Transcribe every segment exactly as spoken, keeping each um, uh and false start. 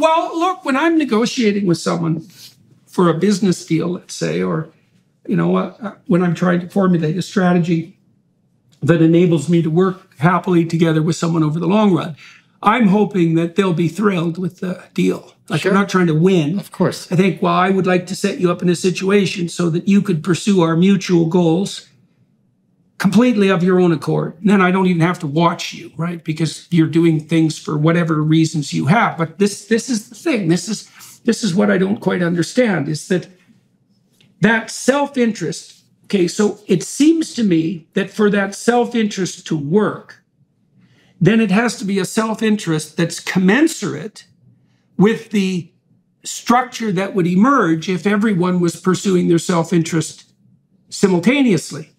Well, look, when I'm negotiating with someone for a business deal, let's say, or, you know, uh, when I'm trying to formulate a strategy that enables me to work happily together with someone over the long run, I'm hoping that they'll be thrilled with the deal. Like, sure. I'm not trying to win. Of course. I think, well, I would like to set you up in a situation so that you could pursue our mutual goals completely of your own accord. And then I don't even have to watch you, right? Because you're doing things for whatever reasons you have. But this this is the thing. This is this is what I don't quite understand, is that that self-interest, okay, so it seems to me that for that self-interest to work, then it has to be a self-interest that's commensurate with the structure that would emerge if everyone was pursuing their self-interest simultaneously.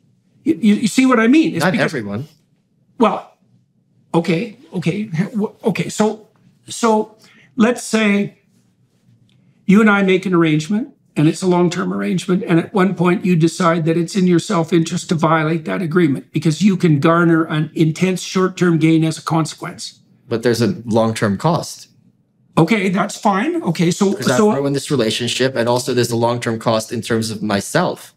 You, you, you see what I mean? It's Not because, everyone. Well, okay, okay, okay. So, so let's say you and I make an arrangement, and it's a long-term arrangement, and at one point you decide that it's in your self-interest to violate that agreement because you can garner an intense short-term gain as a consequence. But there's a long-term cost. Okay, that's fine. Okay, so... Because so, I ruin this relationship, and also there's a long-term cost in terms of myself.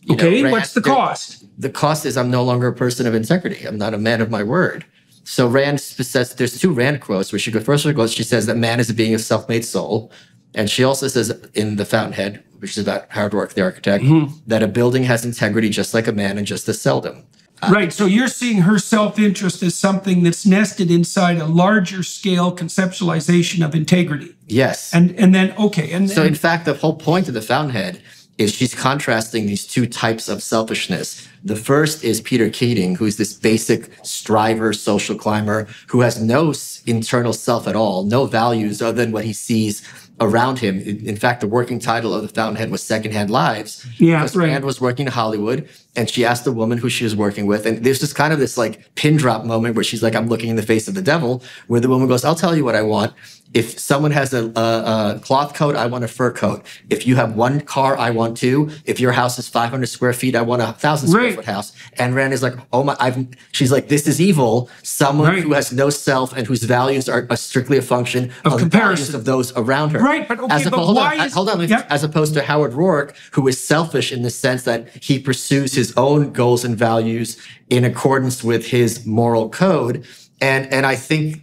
You okay, know, right? What's the cost? The, the cost is I'm no longer a person of integrity. I'm not a man of my word. So Rand says, there's two Rand quotes, where she goes, first of all, she says that man is a being of self-made soul. And she also says in The Fountainhead, which is about Howard Roark, the architect, mm-hmm. that a building has integrity just like a man and just as seldom. Uh, right. So you're seeing her self-interest as something that's nested inside a larger scale conceptualization of integrity. Yes. And and then, okay. And So and, in fact, the whole point of The Fountainhead is she's contrasting these two types of selfishness. The first is Peter Keating, who's this basic striver, social climber, who has no internal self at all, no values other than what he sees around him. In fact, the working title of The Fountainhead was Secondhand Lives. Yeah, because right. Rand was working in Hollywood, and she asked the woman who she was working with, and there's just kind of this like pin drop moment where she's like, I'm looking in the face of the devil, where the woman goes, I'll tell you what I want. If someone has a, a, a cloth coat, I want a fur coat. If you have one car, I want two. If your house is five hundred square feet, I want a thousand square right. foot house. And Rand is like, oh my, I've, she's like, this is evil. Someone right. who has no self and whose values are, are strictly a function of, of comparison the of those around her. Right, but okay, as opposed, but hold why on, is, hold on, yeah. as opposed to Howard Roark, who is selfish in the sense that he pursues his own goals and values in accordance with his moral code. And, and I think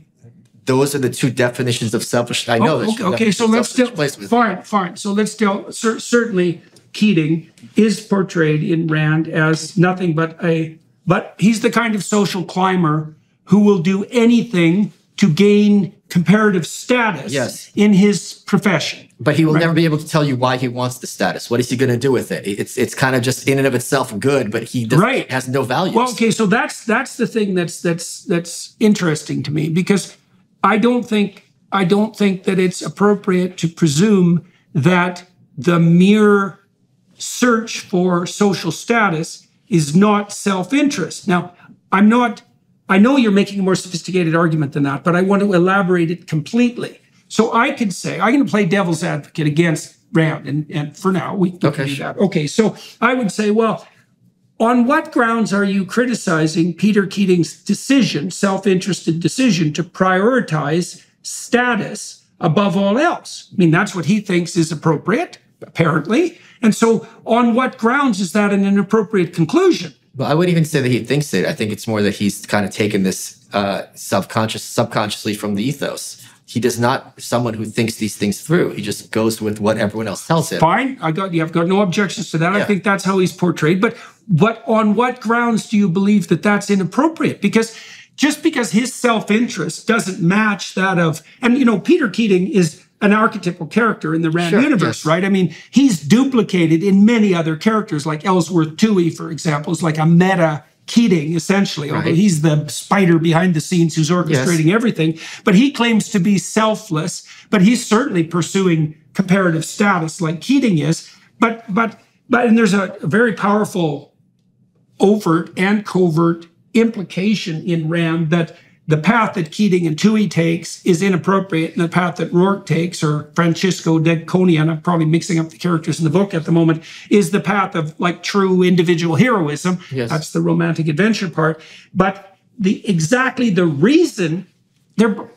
those are the two definitions of selfish. I know. Oh, okay, okay so let's still fine, fine. So let's still cer certainly Keating is portrayed in Rand as nothing but a but he's the kind of social climber who will do anything to gain comparative status yes. in his profession. But he will right? never be able to tell you why he wants the status. What is he going to do with it? It's it's kind of just in and of itself good, but he doesn't, right. has no values. Well, okay, so that's that's the thing that's that's that's interesting to me, because I don't think I don't think that it's appropriate to presume that the mere search for social status is not self-interest. Now, I'm not, I know you're making a more sophisticated argument than that, but I want to elaborate it completely. So I could say, I'm going to play devil's advocate against Rand, and, and for now, we can okay, do that. Okay, so I would say, well, on what grounds are you criticizing Peter Keating's decision, self-interested decision, to prioritize status above all else? I mean, that's what he thinks is appropriate, apparently. And so on what grounds is that an inappropriate conclusion? Well, I wouldn't even say that he thinks it. I think it's more that he's kind of taken this uh, self-conscious, subconsciously from the ethos. He does not someone who thinks these things through. He just goes with what everyone else tells him. Fine. I got you. I've got no objections to that. Yeah. I think that's how he's portrayed. But what on what grounds do you believe that that's inappropriate? Because just because his self-interest doesn't match that of, and you know, Peter Keating is an archetypal character in the Rand sure, universe, yes. right? I mean, he's duplicated in many other characters, like Ellsworth Toohey, for example, is like a meta Keating, essentially, right. although he's the spider behind the scenes who's orchestrating yes. everything. But he claims to be selfless, but he's certainly pursuing comparative status like Keating is. But, but, but, and there's a very powerful overt and covert implication in Rand that the path that Keating and Toohey takes is inappropriate, and the path that Roark takes, or Francisco Deconian, I'm probably mixing up the characters in the book at the moment, is the path of like true individual heroism. Yes. That's the romantic adventure part. But the exactly the reason they're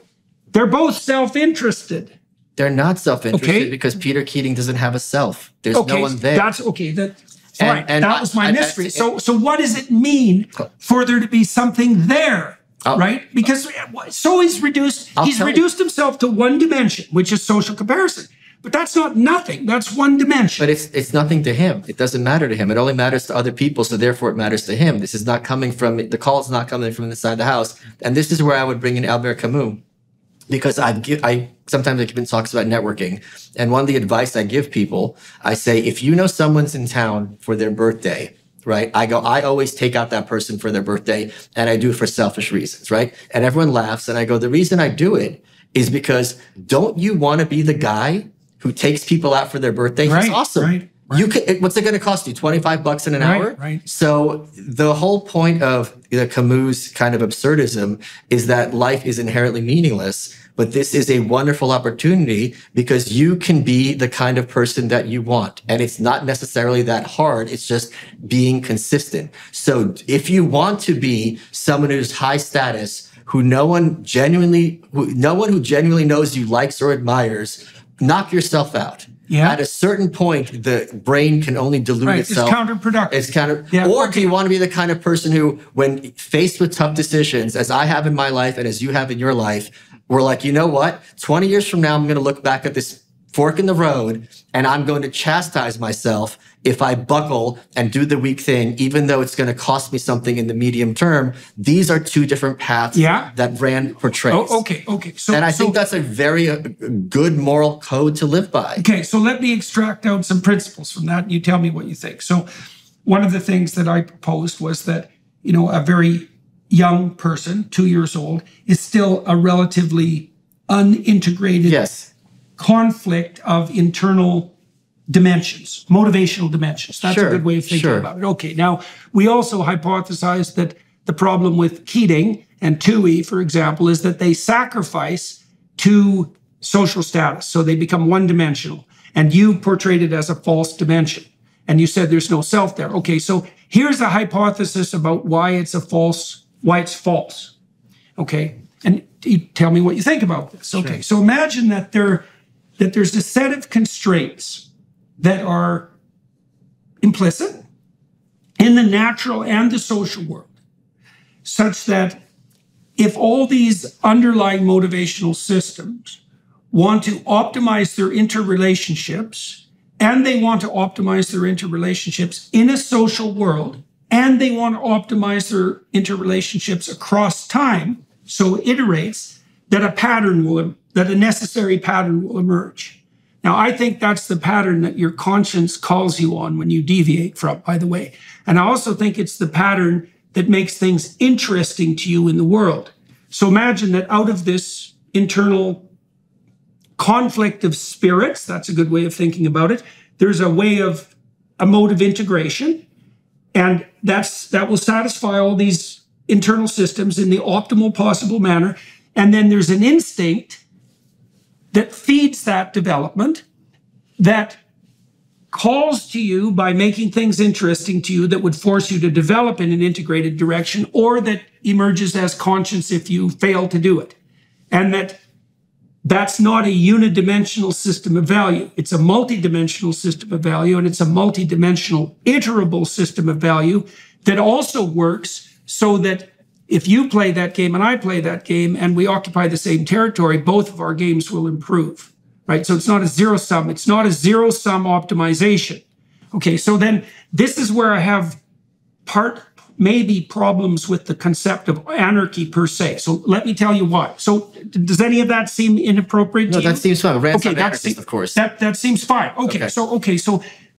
they're both self-interested. They're not self-interested okay. because Peter Keating doesn't have a self. There's okay. no one there. That's okay. That, and, right. and that I, was my I, mystery. I, I, so, so what does it mean for there to be something there, I'll, right? Because so he's reduced. I'll he's reduced you. himself to one dimension, which is social comparison. But that's not nothing. That's one dimension. But it's it's nothing to him. It doesn't matter to him. It only matters to other people, so therefore it matters to him. This is not coming from, the call is not coming from inside the house. And this is where I would bring in Albert Camus. Because I've give, I sometimes I give talks about networking, and one of the advice I give people, I say, if you know someone's in town for their birthday, right? I go, I always take out that person for their birthday, and I do it for selfish reasons, right? And everyone laughs, and I go, the reason I do it is because don't you want to be the guy who takes people out for their birthday? Right, it's awesome. Right, right. You can, what's it going to cost you? twenty-five bucks in an right, hour? Right. So the whole point of the Camus kind of absurdism is that life is inherently meaningless, but this is a wonderful opportunity because you can be the kind of person that you want. And it's not necessarily that hard. It's just being consistent. So if you want to be someone who's high status, who no one genuinely, who, no one who genuinely knows you likes or admires, knock yourself out. Yeah. At a certain point, the brain can only dilute right. itself. It's counterproductive. It's counter. Yeah. Or do you want to be the kind of person who, when faced with tough decisions, as I have in my life and as you have in your life, we're like, you know what? twenty years from now, I'm going to look back at this fork in the road and I'm going to chastise myself if I buckle and do the weak thing, even though it's going to cost me something in the medium term. These are two different paths yeah. that Rand portrays. Oh, okay, okay. So, and I so, think that's a very uh, good moral code to live by. Okay, so let me extract out some principles from that and you tell me what you think. So one of the things that I proposed was that, you know, a very young person, two years old, is still a relatively unintegrated yes. conflict of internal dimensions, motivational dimensions. That's sure, a good way of thinking sure. about it. Okay, now, we also hypothesized that the problem with Keating and Toohey, for example, is that they sacrifice to social status, so they become one-dimensional. And you portrayed it as a false dimension. And you said there's no self there. Okay, so here's the hypothesis about why it's a false, why it's false. Okay, and you tell me what you think about this. Okay, sure. So imagine that there, that there's a set of constraints that are implicit in the natural and the social world, such that if all these underlying motivational systems want to optimize their interrelationships, and they want to optimize their interrelationships in a social world, and they want to optimize their interrelationships across time, so it iterates, that a pattern will, that a necessary pattern will emerge. Now, I think that's the pattern that your conscience calls you on when you deviate from, by the way. And I also think it's the pattern that makes things interesting to you in the world. So imagine that out of this internal conflict of spirits, that's a good way of thinking about it, there's a way of, a mode of integration, and that's that will satisfy all these internal systems in the optimal possible manner. And then there's an instinct that feeds that development, that calls to you by making things interesting to you that would force you to develop in an integrated direction, or that emerges as conscience if you fail to do it. And that That's not a unidimensional system of value. It's a multidimensional system of value, and it's a multidimensional iterable system of value that also works so that if you play that game and I play that game and we occupy the same territory, both of our games will improve, right? So it's not a zero sum. It's not a zero sum optimization. Okay, so then this is where I have part maybe problems with the concept of anarchy per se. So let me tell you why. So does any of that seem inappropriate to you? No, that seems fine. Rand's okay, that seems, of course. That, that seems fine. Okay, okay. So, okay, so